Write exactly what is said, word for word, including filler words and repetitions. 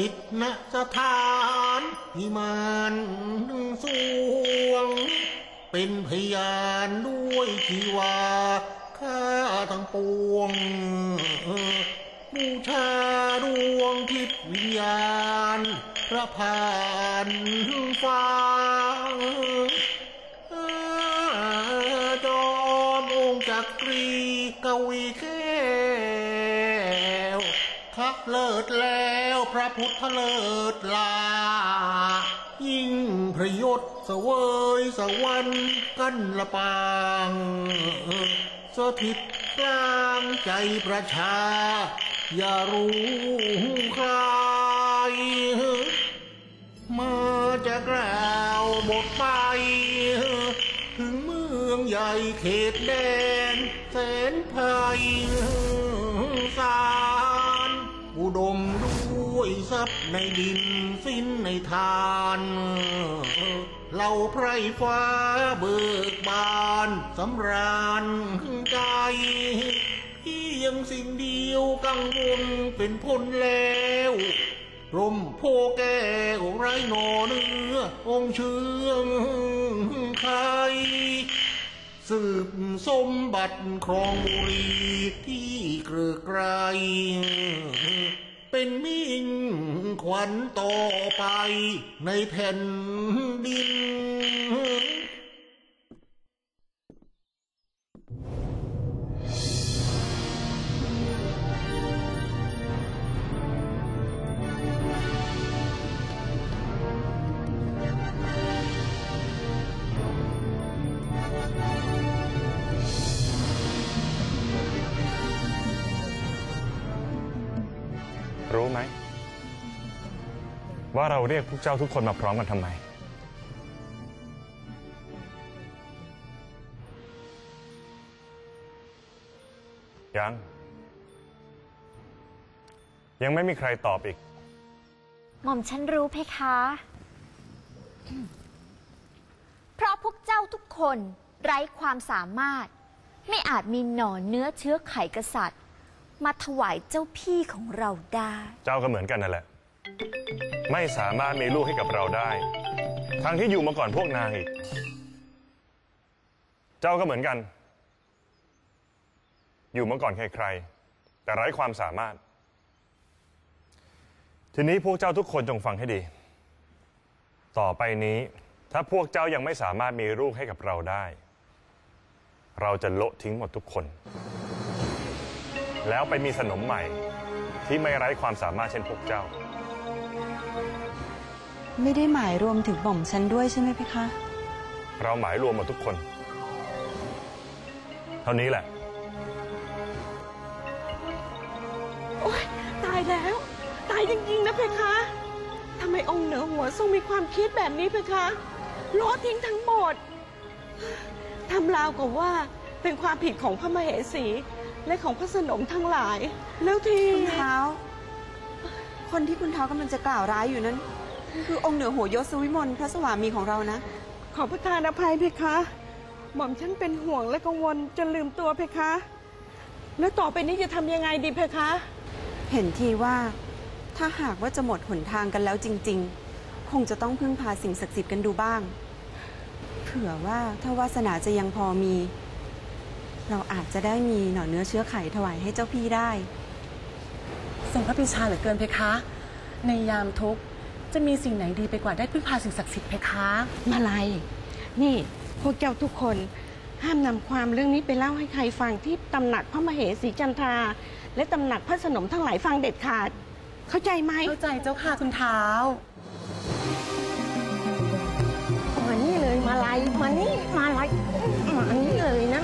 ทิศณสถานพิมานสวงเป็นพยานด้วยชีวาข้าทั้งปวงบูชาดวงทิพย์วิญญาณพระพานฟ้าจอมองค์จักรีกวีแก้วข้าเลิศแล้วพระพุทธเลิศลายิ่งพระยศเสวยสวรรค์กันละปางสถิตกลางใจประชาอย่ารู้ใครมาจะกล่าวหมดไปถึงเมืองใหญ่เขตแดนแสนไพศาลอุดมด้วยทรัพย์ในดินสิ้นในทานเหล่าไพร่ฟ้าเบิกบานสำราญใจที่ยังสิ่งเดียวกังวลเป็นพ้นแล้วร่มโพแก้วไร้หน่อเนื้อองค์เชื่องไทยสืบสมบัติครองบุรีที่เกลือไกรเป็นมิ่งขวัญต่อไปในแผ่นดินรู้ไหมว่าเราเรียกพวกเจ้าทุกคนมาพร้อมกันทำไมยังยังไม่มีใครตอบอีกหม่อมฉันรู้เพคะเพราะพวกเจ้าทุกคนไร้ความสามารถไม่อาจมีหน่อเนื้อเชื้อไขกษัตริย์มาถวายเจ้าพี่ของเราได้เจ้าก็เหมือนกันนั่นแหละไม่สามารถมีลูกให้กับเราได้ทั้งที่อยู่มาก่อนพวกนางอีกเจ้าก็เหมือนกันอยู่มาก่อนใครๆแต่ไร้ความสามารถทีนี้พวกเจ้าทุกคนจงฟังให้ดีต่อไปนี้ถ้าพวกเจ้ายังไม่สามารถมีลูกให้กับเราได้เราจะโละทิ้งหมดทุกคนแล้วไปมีสนมใหม่ที่ไม่ไร้ความสามารถเช่นพวกเจ้าไม่ได้หมายรวมถึงบ่อมฉันด้วยใช่ไหมพี่คะเราหมายรวมหมดทุกคนเท่านี้แหละโอ๊ยตายแล้วตายจริงๆนะเพคะทำไมองค์เหนือหัวทรงมีความคิดแบบนี้เพคะโละทิ้งทั้งหมดทำราวกับว่าเป็นความผิดของพระมเหสีและของพระสนมทั้งหลายแล้วทีคุณเท้าคนที่คุณเท้ากำลังจะกล่าวร้ายอยู่นั้นคือองค์เหนือหัวยศวิมลพระสวามีของเรานะขอประทานอภัยเพคะหม่อมฉันเป็นห่วงและกังวลจนลืมตัวเพคะแล้วต่อไปนี้จะทำยังไงดีเพคะเห็นทีว่าถ้าหากว่าจะหมดหนทางกันแล้วจริงๆคงจะต้องพึ่งพาสิ่งศักดิ์สิทธิ์กันดูบ้างเผื่อว่าถ้าวาสนาจะยังพอมีเราอาจจะได้มีหน่อเนื้อเชื้อไขถวายให้เจ้าพี่ได้ทรงพระปรีชาเหลือเกินเพคะในยามทุกข์จะมีสิ่งไหนดีไปกว่าได้พึ่งพาสิ่งศักดิ์สิทธิ์เพคะมาลัยนี่พวกเจ้าทุกคนห้ามนำความเรื่องนี้ไปเล่าให้ใครฟังที่ตำหนักพระมเหสีจันทราและตำหนักพระสนมทั้งหลายฟังเด็ดขาดเข้าใจไหมเข้าใจเจ้าค่ะคุณเท้ามานี่เลยมาลัยมานี่มาลัยมานี่เลยนะ